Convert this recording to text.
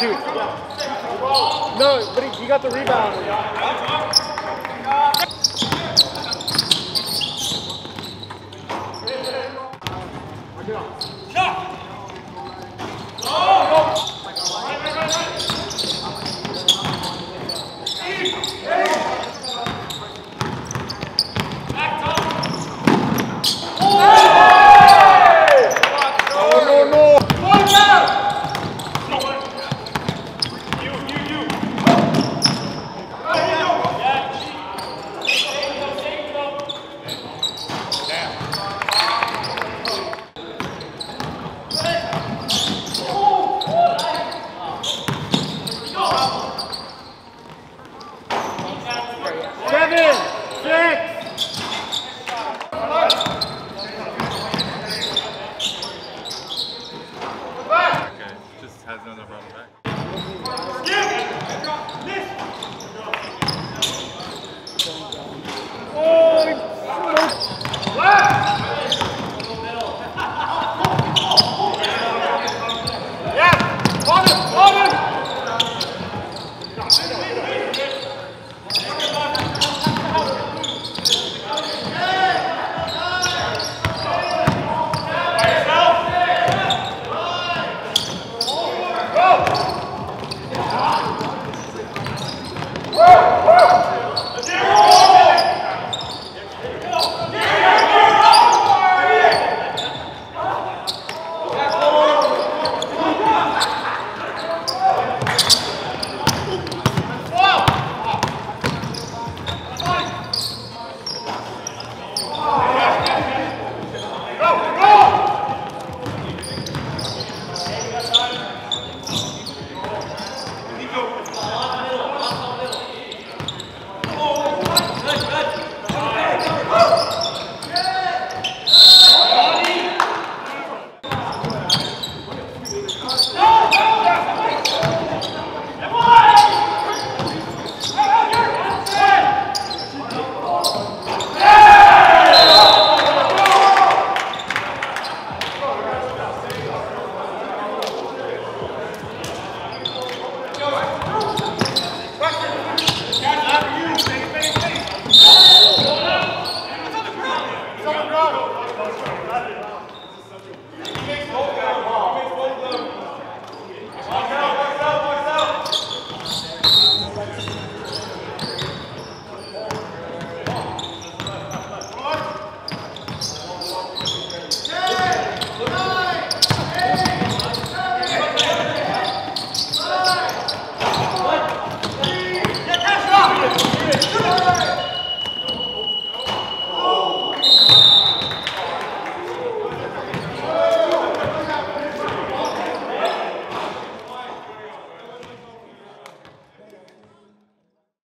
Dude, no, but he got the rebound.